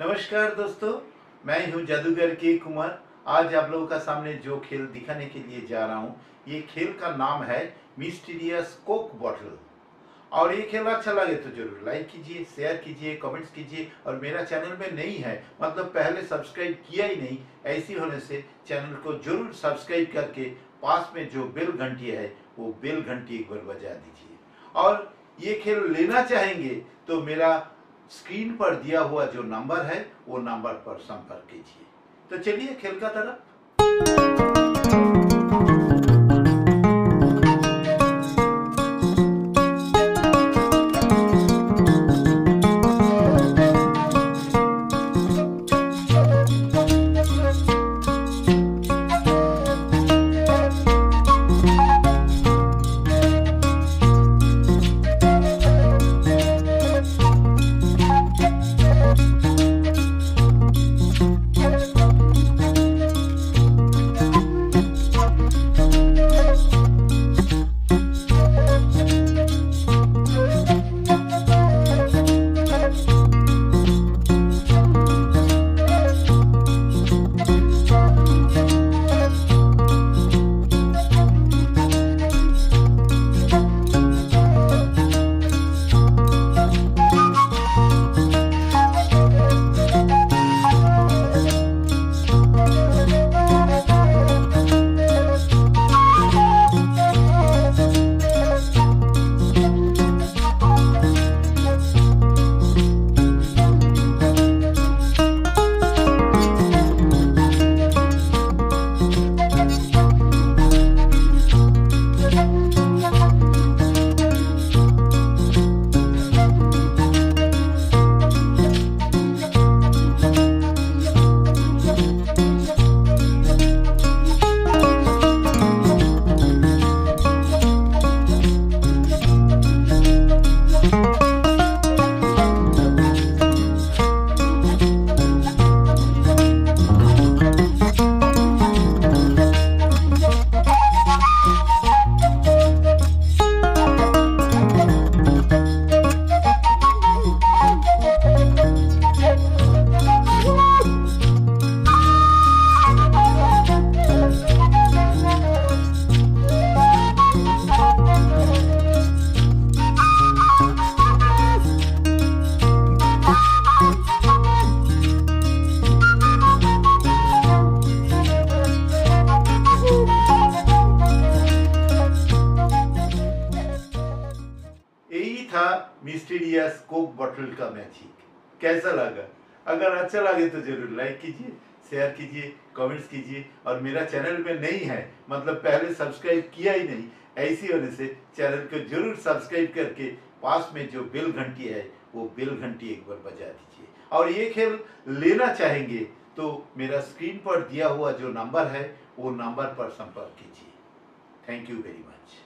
नमस्कार दोस्तों, मैं हूं जादूगर के कुमार। आज आप लोगों का सामने जो खेल दिखाने के लिए जा रहा हूं, ये खेल का नाम है मिस्टीरियस कोक बॉटल। और ये खेल अच्छा लगे तो जरूर लाइक कीजिए, शेयर कीजिए, कमेंट्स कीजिए। और मेरा चैनल में नहीं है मतलब पहले सब्सक्राइब किया ही नहीं, ऐसी होने से चैनल को जरूर सब्सक्राइब करके पास में जो बेल घंटी है वो बेल घंटी एक बार बजा दीजिए। और ये खेल लेना चाहेंगे तो मेरा स्क्रीन पर दिया हुआ जो नंबर है वो नंबर पर संपर्क कीजिए। तो चलिए खेल का तरफ। मिस्टीरियस कोक बॉटल का मैजिक कैसा लगा? अगर अच्छा लगे तो जरूर लाइक कीजिए, शेयर कीजिए, कमेंट्स कीजिए। और मेरा चैनल में नहीं है मतलब पहले सब्सक्राइब किया ही नहीं, ऐसी होने से चैनल को जरूर सब्सक्राइब करके पास में जो बेल घंटी है वो बेल घंटी एक बार बजा दीजिए। और ये खेल लेना चाहेंगे तो मेरा स्क्रीन पर दिया हुआ जो नंबर है वो नंबर पर संपर्क कीजिए। Thank you very much.